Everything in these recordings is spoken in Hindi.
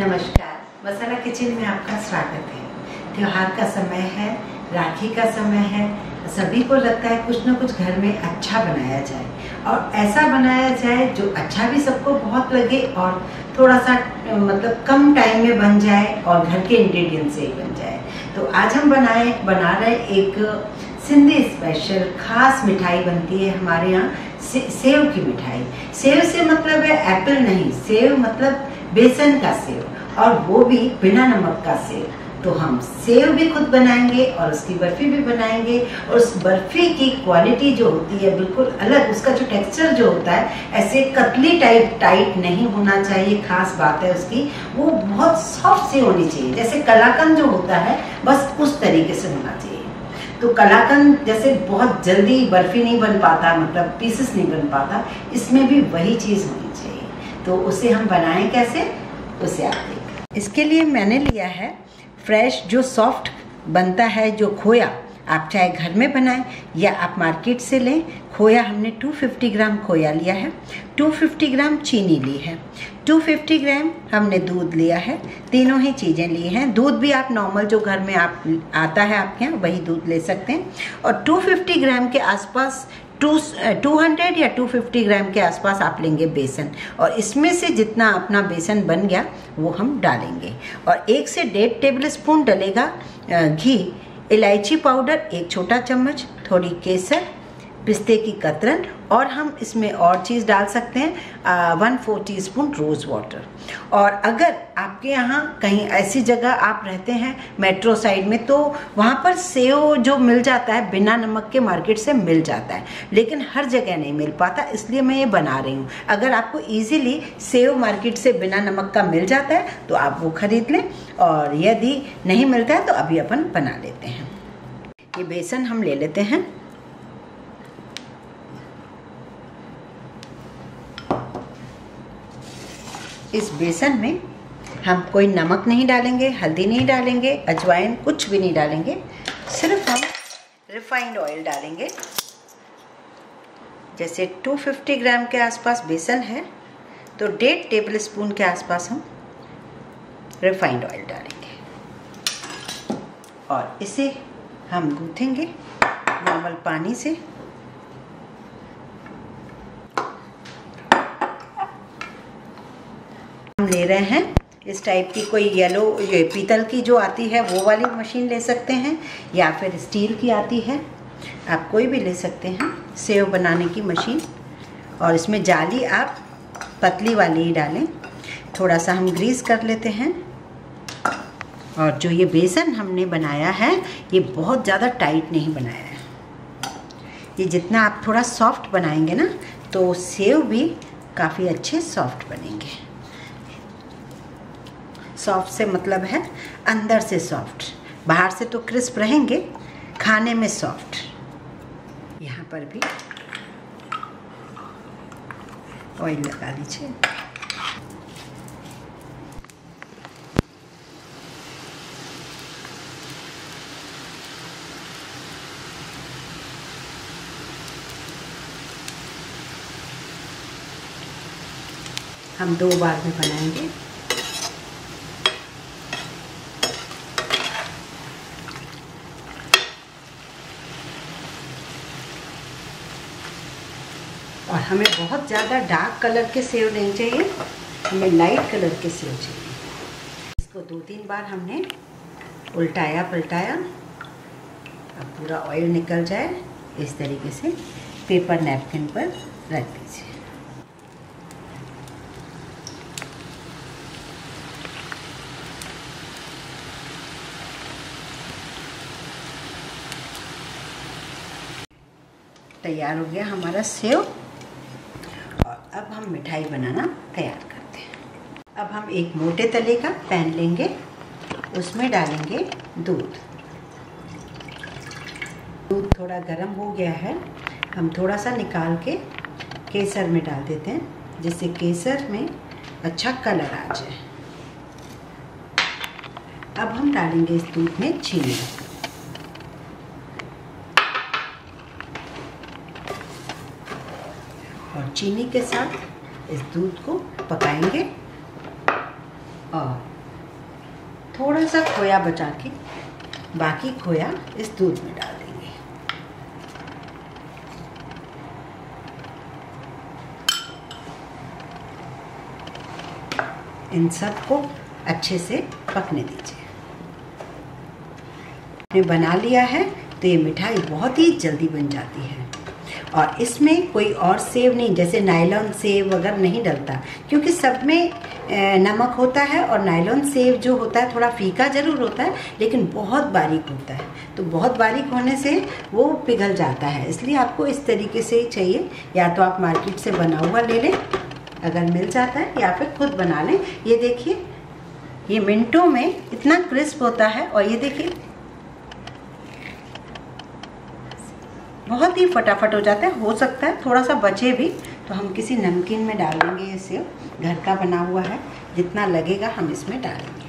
नमस्कार, मसाला किचन में आपका स्वागत है। त्योहार का समय है, राखी का समय है, सभी को लगता है कुछ ना कुछ घर में अच्छा बनाया जाए और ऐसा बनाया जाए जो अच्छा भी सबको बहुत लगे और थोड़ा सा मतलब कम टाइम में बन जाए और घर के इंग्रेडिएंट से ही बन जाए। तो आज हम बना रहे एक सिंधी स्पेशल खास मिठाई बनती है हमारे यहाँ, सेव की मिठाई। सेव से मतलब है एप्पल नहीं, सेव मतलब बेसन का सेव, और वो भी बिना नमक का सेव। तो हम सेव भी खुद बनाएंगे और उसकी बर्फी भी बनाएंगे, और उस बर्फी की क्वालिटी जो होती है बिल्कुल अलग, उसका जो टेक्सचर जो होता है ऐसे कतली टाइप टाइट नहीं होना चाहिए, खास बात है उसकी, वो बहुत सॉफ्ट सी होनी चाहिए। जैसे कलाकंद जो होता है बस उस तरीके से होना चाहिए। तो कलाकंद जैसे बहुत जल्दी बर्फी नहीं बन पाता, मतलब पीसेस नहीं बन पाता, इसमें भी वही चीज़ होनी चाहिए। तो उसे हम बनाएं कैसे, उसे आप देखें। इसके लिए मैंने लिया है फ्रेश जो सॉफ्ट बनता है, जो खोया। आप चाहे घर में बनाएं या आप मार्केट से लें। खोया हमने 250 ग्राम खोया लिया है, 250 ग्राम चीनी ली है, 250 ग्राम हमने दूध लिया है। तीनों ही चीज़ें ली हैं। दूध भी आप नॉर्मल जो घर में आप आता है आपके यहाँ वही दूध ले सकते हैं। और 250 ग्राम के आसपास 200 या 250 ग्राम के आसपास आप लेंगे बेसन, और इसमें से जितना अपना बेसन बन गया वो हम डालेंगे। और 1 से 1.5 टेबल स्पून डलेगा घी, इलायची पाउडर 1 छोटा चम्मच, थोड़ी केसर, पिस्ते की कतरन, और हम इसमें और चीज़ डाल सकते हैं 1/4 टीस्पून रोज़ वाटर। और अगर आपके यहाँ कहीं ऐसी जगह आप रहते हैं मेट्रो साइड में, तो वहाँ पर सेव जो मिल जाता है बिना नमक के मार्केट से मिल जाता है, लेकिन हर जगह नहीं मिल पाता, इसलिए मैं ये बना रही हूँ। अगर आपको ईजीली सेव मार्केट से बिना नमक का मिल जाता है तो आप वो ख़रीद लें, और यदि नहीं मिलता है तो अभी अपन बना लेते हैं। ये बेसन हम ले लेते हैं। इस बेसन में हम कोई नमक नहीं डालेंगे, हल्दी नहीं डालेंगे, अजवाइन कुछ भी नहीं डालेंगे, सिर्फ हम रिफाइंड ऑयल डालेंगे। जैसे 250 ग्राम के आसपास बेसन है तो 1.5 टेबल स्पून के आसपास हम रिफाइंड ऑयल डालेंगे, और इसे हम गूँथेंगे नॉर्मल पानी से। ले रहे हैं इस टाइप की कोई येलो ये पीतल की जो आती है वो वाली मशीन ले सकते हैं, या फिर स्टील की आती है, आप कोई भी ले सकते हैं सेव बनाने की मशीन। और इसमें जाली आप पतली वाली ही डालें। थोड़ा सा हम ग्रीस कर लेते हैं। और जो ये बेसन हमने बनाया है ये बहुत ज़्यादा टाइट नहीं बनाया है, ये जितना आप थोड़ा सॉफ्ट बनाएंगे ना तो सेव भी काफ़ी अच्छे सॉफ्ट बनेंगे। सॉफ्ट से मतलब है अंदर से सॉफ्ट, बाहर से तो क्रिस्प रहेंगे, खाने में सॉफ्ट। यहाँ पर भी ऑयल लगा लीजिए। हम 2 बार में बनाएंगे। और हमें बहुत ज़्यादा डार्क कलर के सेव नहीं चाहिए, हमें लाइट कलर के सेव चाहिए। इसको 2-3 बार हमने उल्टाया पलटाया, अब पूरा ऑयल निकल जाए इस तरीके से पेपर नैपकिन पर रख दीजिए। तैयार हो गया हमारा सेव। अब हम मिठाई बनाना तैयार करते हैं। अब हम एक मोटे तले का पैन लेंगे, उसमें डालेंगे दूध। दूध थोड़ा गर्म हो गया है, हम थोड़ा सा निकाल के केसर में डाल देते हैं, जिससे केसर में अच्छा कलर आ जाए। अब हम डालेंगे इस दूध में चीनी। और चीनी के साथ इस दूध को पकाएंगे और थोड़ा सा खोया बचा के बाकी खोया इस दूध में डाल देंगे। इन सब को अच्छे से पकने दीजिए। आपने बना लिया है तो ये मिठाई बहुत ही जल्दी बन जाती है और इसमें कोई और सेव नहीं, जैसे नायलॉन सेव वगैरह नहीं डलता, क्योंकि सब में नमक होता है और नायलॉन सेव जो होता है थोड़ा फीका ज़रूर होता है लेकिन बहुत बारीक होता है, तो बहुत बारीक होने से वो पिघल जाता है, इसलिए आपको इस तरीके से ही चाहिए। या तो आप मार्केट से बना हुआ ले लें अगर मिल जाता है, या फिर खुद बना लें। ये देखिए ये मिनटों में इतना क्रिस्प होता है और ये देखिए बहुत ही फटाफट हो जाता है। हो सकता है थोड़ा सा बचे भी तो हम किसी नमकीन में डाल देंगे। ये सेव घर का बना हुआ है, जितना लगेगा हम इसमें डालेंगे।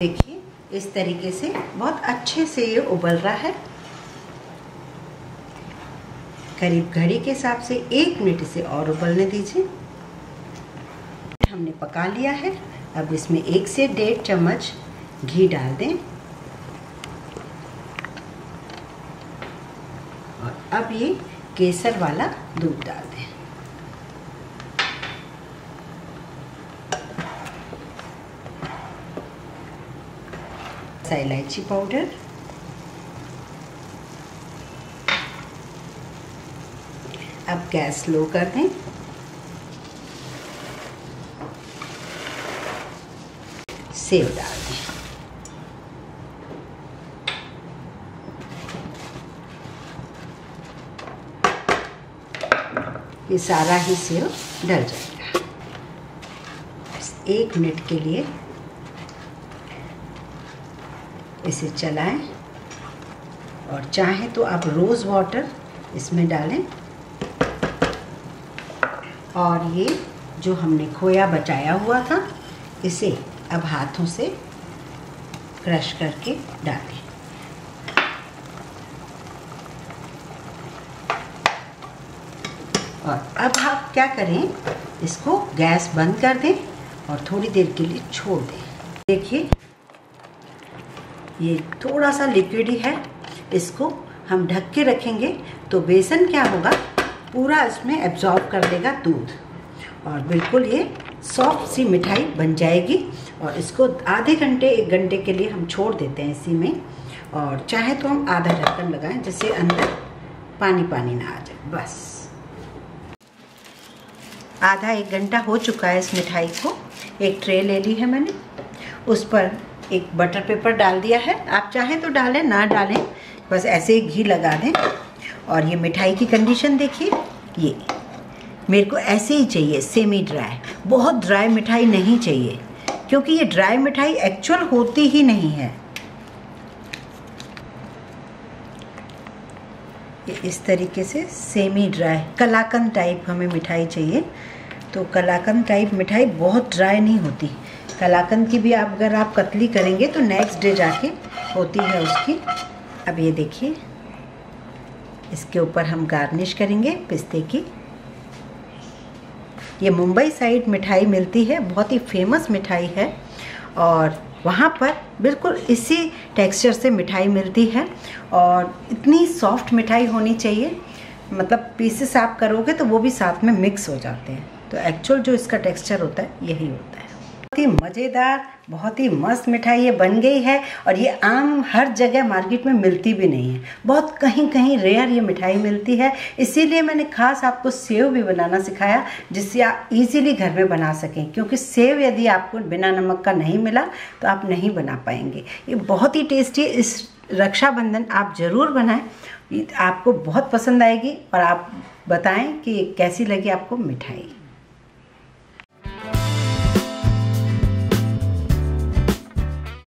देखिए इस तरीके से बहुत अच्छे से ये उबल रहा है। करीब घड़ी के हिसाब से 1 मिनट से और उबलने दीजिए। हमने पका लिया है, अब इसमें 1 से 1.5 चम्मच घी डाल दें। अब ये केसर वाला दूध डाल दें। इलायची पाउडर, अब गैस लो कर दें। सेव डाल दें। ये सारा ही सेव डल जाएगा। बस 1 मिनट के लिए इसे चलाएं और चाहें तो आप रोज़ वाटर इसमें डालें। और ये जो हमने खोया बचाया हुआ था इसे अब हाथों से क्रश करके डालें। और अब आप क्या करें, इसको गैस बंद कर दें और थोड़ी देर के लिए छोड़ दें। देखिए ये थोड़ा सा लिक्विड ही है, इसको हम ढक के रखेंगे तो बेसन क्या होगा पूरा इसमें एब्जॉर्ब कर लेगा दूध और बिल्कुल ये सॉफ्ट सी मिठाई बन जाएगी। और इसको आधे घंटे 1 घंटे के लिए हम छोड़ देते हैं इसी में। और चाहे तो हम आधा ढक्कन लगाएं जिससे अंदर पानी पानी ना आ जाए। बस आधा 1 घंटा हो चुका है इस मिठाई को। एक ट्रे ले ली है मैंने, उस पर एक बटर पेपर डाल दिया है। आप चाहें तो डालें ना डालें, बस ऐसे ही घी लगा दें। और ये मिठाई की कंडीशन देखिए, ये मेरे को ऐसे ही चाहिए, सेमी ड्राई। बहुत ड्राई मिठाई नहीं चाहिए क्योंकि ये ड्राई मिठाई एक्चुअल होती ही नहीं है। इस तरीके से सेमी ड्राई कलाकंद टाइप हमें मिठाई चाहिए। तो कलाकंद टाइप मिठाई बहुत ड्राई नहीं होती। कलाकंद की भी आप अगर आप कतली करेंगे तो नेक्स्ट डे जाके होती है उसकी। अब ये देखिए इसके ऊपर हम गार्निश करेंगे पिस्ते की। ये मुंबई साइड मिठाई मिलती है, बहुत ही फेमस मिठाई है और वहाँ पर बिल्कुल इसी टेक्सचर से मिठाई मिलती है। और इतनी सॉफ्ट मिठाई होनी चाहिए, मतलब पीसेस आप करोगे तो वो भी साथ में मिक्स हो जाते हैं। तो एक्चुअल जो इसका टेक्सचर होता है यही होता है। बहुत ही मज़ेदार, बहुत ही मस्त मिठाई ये बन गई है। और ये आम हर जगह मार्केट में मिलती भी नहीं है, बहुत कहीं कहीं रेयर ये मिठाई मिलती है। इसीलिए मैंने खास आपको सेव भी बनाना सिखाया जिससे आप इजीली घर में बना सकें, क्योंकि सेव यदि आपको बिना नमक का नहीं मिला तो आप नहीं बना पाएंगे। ये बहुत ही टेस्टी, इस रक्षाबंधन आप ज़रूर बनाएं, आपको बहुत पसंद आएगी। और आप बताएं कि कैसी लगी आपको मिठाई।